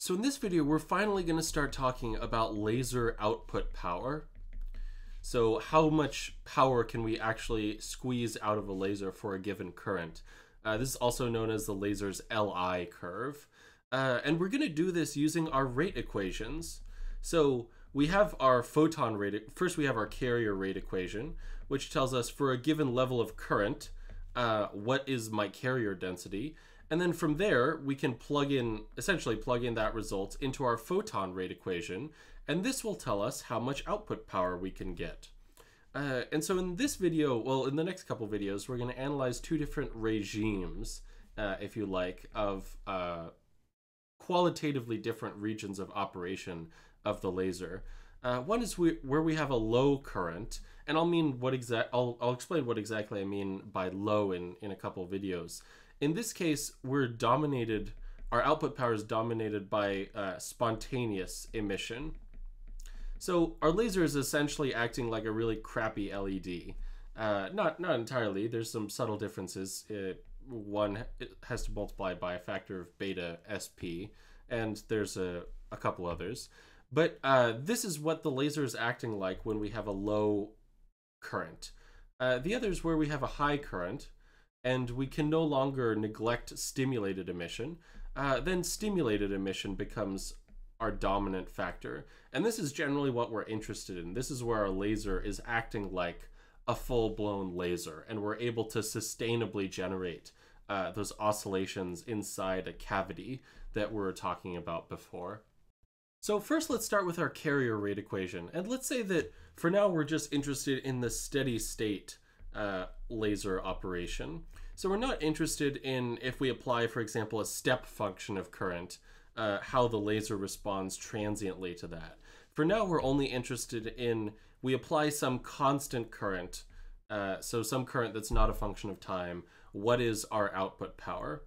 So in this video, we're finally going to start talking about laser output power. So how much power can we actually squeeze out of a laser for a given current? This is also known as the laser's LI curve. And we're going to do this using our rate equations. So we have our photon rate. First, we have our carrier rate equation, which tells us for a given level of current, what is my carrier density? And then from there, we can essentially plug in that result into our photon rate equation, and this will tell us how much output power we can get. And so in this video, well, in the next couple videos, we're going to analyze two different regimes, if you like, of qualitatively different regions of operation of the laser. One is where we have a low current, and I'll explain what exactly I mean by low in a couple videos. In this case, our output power is dominated by spontaneous emission. So our laser is essentially acting like a really crappy LED. Not entirely, there's some subtle differences. One has to multiply by a factor of beta SP, and there's a couple others. But this is what the laser is acting like when we have a low current. The other is where we have a high current, and we can no longer neglect stimulated emission. Then stimulated emission becomes our dominant factor. And this is generally what we're interested in. This is where our laser is acting like a full-blown laser, and we're able to sustainably generate those oscillations inside a cavity that we were talking about before. So first, let's start with our carrier rate equation. And let's say that for now, we're just interested in the steady state laser operation. So we're not interested in, if we apply, for example, a step function of current, how the laser responds transiently to that. For now, we're only interested in, we apply some constant current, so some current that's not a function of time. What is our output power?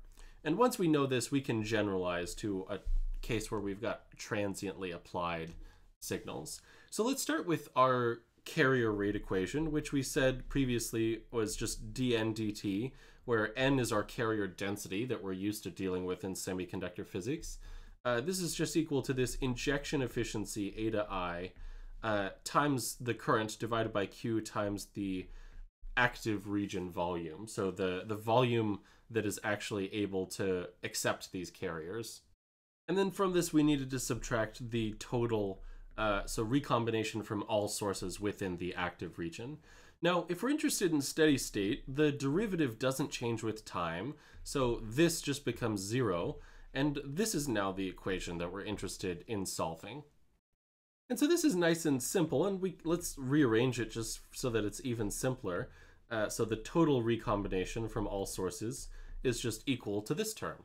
And once we know this, we can generalize to a case where we've got transiently applied signals. So let's start with our carrier rate equation, which we said previously was just dN/dt, where n is our carrier density that we're used to dealing with in semiconductor physics. This is just equal to this injection efficiency eta I times the current divided by Q times the active region volume, so the volume that is actually able to accept these carriers. And then from this, we needed to subtract the total, so recombination from all sources within the active region. Now, if we're interested in steady state, the derivative doesn't change with time, so this just becomes 0, and this is now the equation that we're interested in solving. And so this is nice and simple, and let's rearrange it just so that it's even simpler. So the total recombination from all sources is just equal to this term.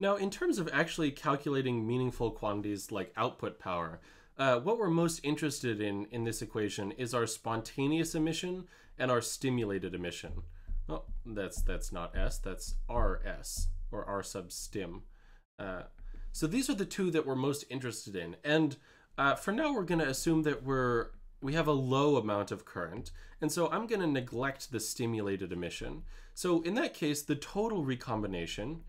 Now, in terms of actually calculating meaningful quantities like output power, what we're most interested in this equation is our spontaneous emission and our stimulated emission. Oh, that's not S, that's RS, or R sub stim. So these are the two that we're most interested in. And for now, we're going to assume that we have a low amount of current, and so I'm going to neglect the stimulated emission. So in that case, the total recombination,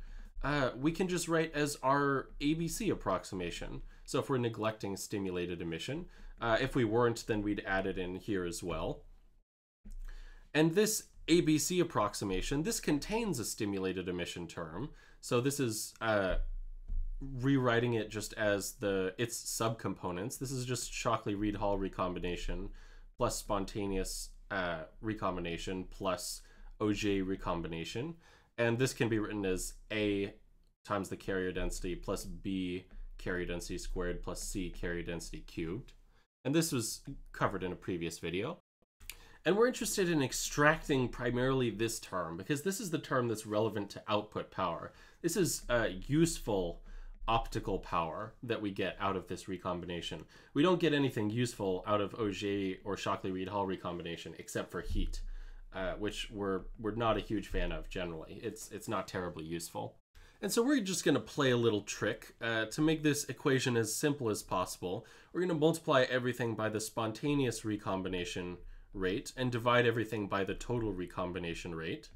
we can just write as our ABC approximation. So if we're neglecting stimulated emission, if we weren't, then we'd add it in here as well. And this ABC approximation, this contains a stimulated emission term. So this is rewriting it just as its subcomponents. This is just Shockley-Read-Hall recombination plus spontaneous recombination plus Auger recombination. And this can be written as A times the carrier density plus B carrier density squared plus C carrier density cubed. And this was covered in a previous video. And we're interested in extracting primarily this term, because this is the term that's relevant to output power. This is useful optical power that we get out of this recombination. We don't get anything useful out of Auger or Shockley-Read-Hall recombination except for heat. Which we're not a huge fan of generally. It's not terribly useful. And so we're just going to play a little trick to make this equation as simple as possible. We're going to multiply everything by the spontaneous recombination rate and divide everything by the total recombination rate.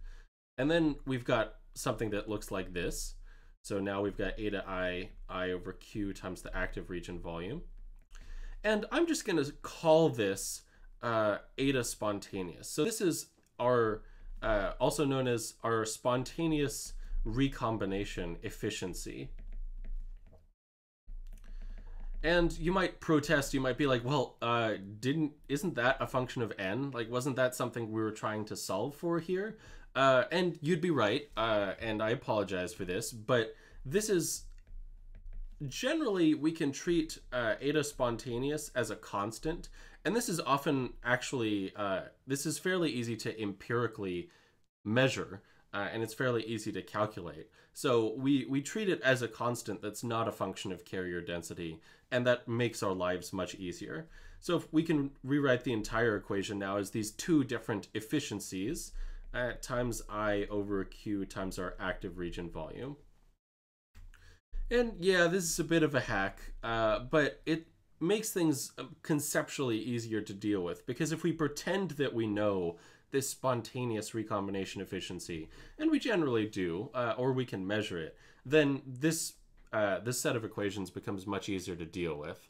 And then we've got something that looks like this. So now we've got eta I over Q times the active region volume. And I'm just going to call this eta spontaneous. So this is our, also known as our spontaneous recombination efficiency. And you might protest, you might be like, well, isn't that a function of n? Like, wasn't that something we were trying to solve for here? And you'd be right, and I apologize for this, but this is, generally we can treat eta spontaneous as a constant, and this is often actually, this is fairly easy to empirically measure, and it's fairly easy to calculate. So we treat it as a constant that's not a function of carrier density, and that makes our lives much easier. So if we can rewrite the entire equation now as these two different efficiencies, times I over Q times our active region volume. And yeah, this is a bit of a hack, but it makes things conceptually easier to deal with, because if we pretend that we know this spontaneous recombination efficiency, and we generally do, or we can measure it, then this, this set of equations becomes much easier to deal with.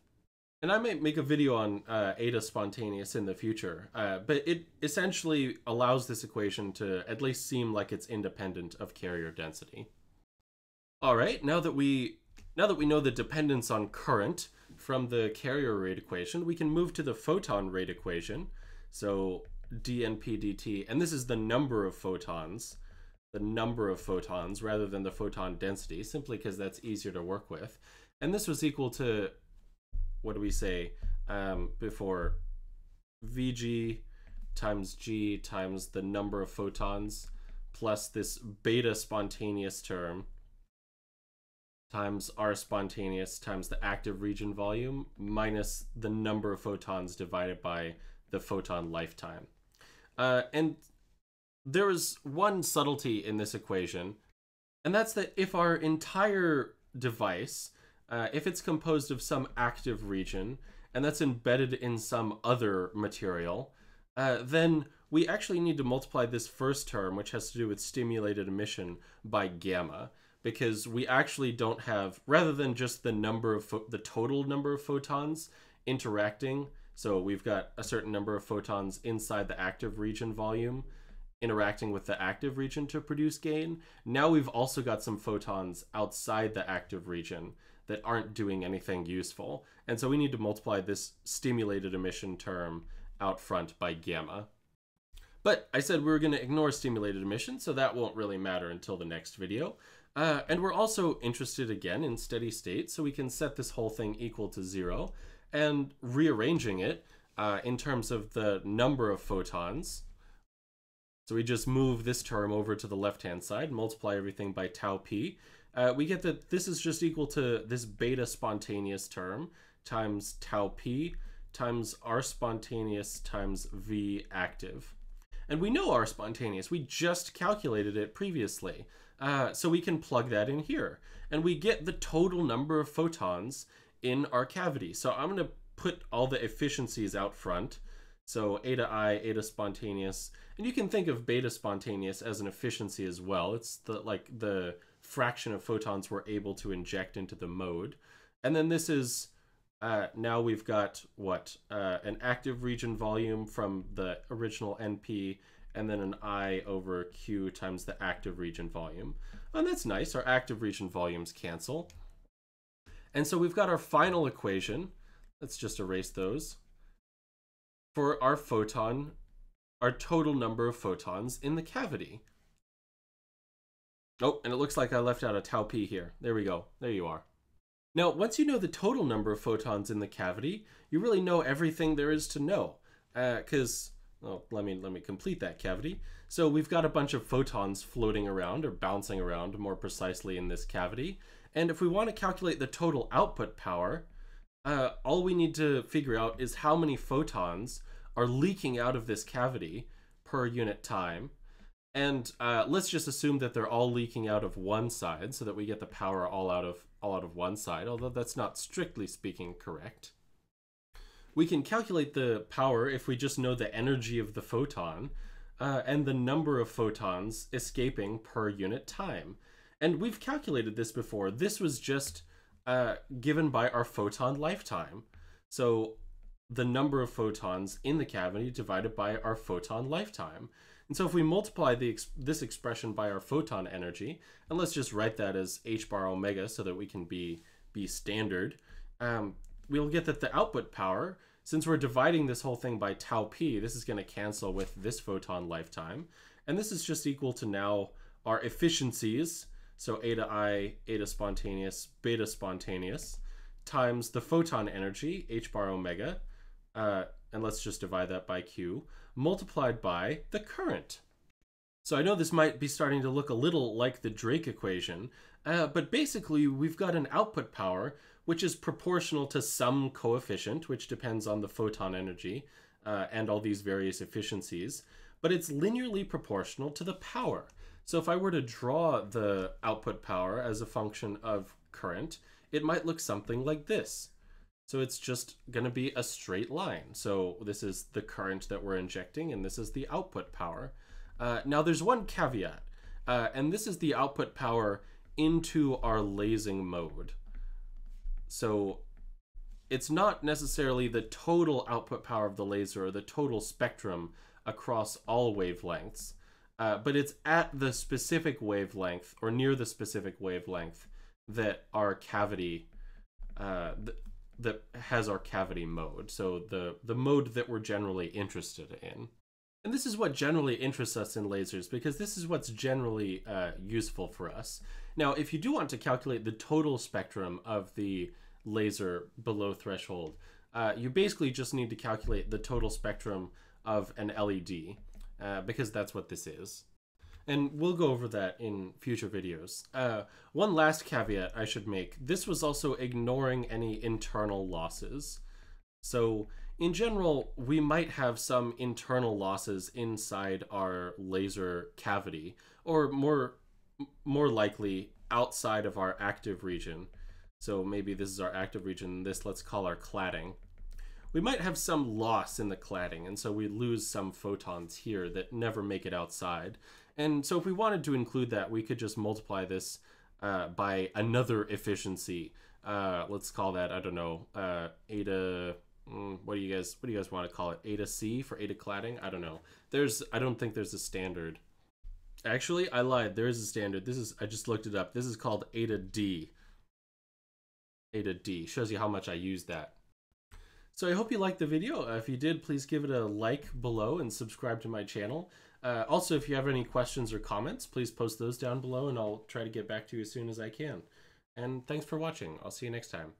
And I might make a video on eta spontaneous in the future, but it essentially allows this equation to at least seem like it's independent of carrier density. All right, now that we know the dependence on current from the carrier rate equation, we can move to the photon rate equation. So dNP dt, and this is the number of photons rather than the photon density, simply because that's easier to work with. And this was equal to, what do we say before, VG times G times the number of photons plus this beta spontaneous term times R spontaneous times the active region volume minus the number of photons divided by the photon lifetime. And there is one subtlety in this equation, and that's that if our entire device, if it's composed of some active region, and that's embedded in some other material, then we actually need to multiply this first term, which has to do with stimulated emission, by gamma, because we actually don't have, rather than just the number of the total number of photons interacting, so we've got a certain number of photons inside the active region volume interacting with the active region to produce gain, now we've also got some photons outside the active region that aren't doing anything useful. And so we need to multiply this stimulated emission term out front by gamma. But I said we were going to ignore stimulated emission, so that won't really matter until the next video. And we're also interested again in steady state, so we can set this whole thing equal to 0. And rearranging it in terms of the number of photons, so we just move this term over to the left-hand side, multiply everything by tau p, we get that this is just equal to this beta spontaneous term times tau p times R spontaneous times V active. And we know R spontaneous, we just calculated it previously. So we can plug that in here. And we get the total number of photons in our cavity. So I'm going to put all the efficiencies out front. So eta I, eta spontaneous, and you can think of beta spontaneous as an efficiency as well. It's the, like, the fraction of photons we're able to inject into the mode. And then this is, now we've got, what, an active region volume from the original NP, and then an I over Q times the active region volume. And that's nice, our active region volumes cancel. And so we've got our final equation, let's just erase those, for our photon, our total number of photons in the cavity. Oh, and it looks like I left out a tau p here. There we go, there you are. Now, once you know the total number of photons in the cavity, you really know everything there is to know, because, well, let me complete that cavity. So we've got a bunch of photons floating around, or bouncing around more precisely, in this cavity. And if we want to calculate the total output power, all we need to figure out is how many photons are leaking out of this cavity per unit time. And let's just assume that they're all leaking out of one side, so that we get the power all out of one side, although that's not strictly speaking correct. We can calculate the power if we just know the energy of the photon and the number of photons escaping per unit time. And we've calculated this before. This was just given by our photon lifetime. So the number of photons in the cavity divided by our photon lifetime. And so if we multiply the this expression by our photon energy, and let's just write that as h bar omega so that we can be standard, we'll get that the output power, since we're dividing this whole thing by tau p, this is going to cancel with this photon lifetime. And this is just equal to now our efficiencies, so eta I, eta spontaneous, beta spontaneous, times the photon energy, h bar omega, and let's just divide that by Q, multiplied by the current. So I know this might be starting to look a little like the Drake equation, but basically we've got an output power which is proportional to some coefficient, which depends on the photon energy and all these various efficiencies, but it's linearly proportional to the power. So if I were to draw the output power as a function of current, it might look something like this. So it's just going to be a straight line. So this is the current that we're injecting, and this is the output power. Now there's one caveat, and this is the output power into our lasing mode. So it's not necessarily the total output power of the laser or the total spectrum across all wavelengths, but it's at the specific wavelength or near the specific wavelength that our cavity that has our cavity mode, so the mode that we're generally interested in. And this is what generally interests us in lasers, because this is what's generally useful for us. Now, if you do want to calculate the total spectrum of the laser below threshold, you basically just need to calculate the total spectrum of an LED, because that's what this is. And we'll go over that in future videos. One last caveat I should make. This was also ignoring any internal losses. So in general, we might have some internal losses inside our laser cavity, or more likely outside of our active region. So maybe this is our active region, this let's call our cladding. We might have some loss in the cladding, and so we lose some photons here that never make it outside. And so if we wanted to include that, we could just multiply this by another efficiency. Let's call that, I don't know, eta, what do you guys want to call it? Eta C for eta cladding? I don't know. I don't think there's a standard. Actually, I lied. There is a standard. I just looked it up. This is called eta D. Eta D shows you how much I use that. So I hope you liked the video. If you did, please give it a like below and subscribe to my channel. Also, if you have any questions or comments, please post those down below and I'll try to get back to you as soon as I can. And thanks for watching. I'll see you next time.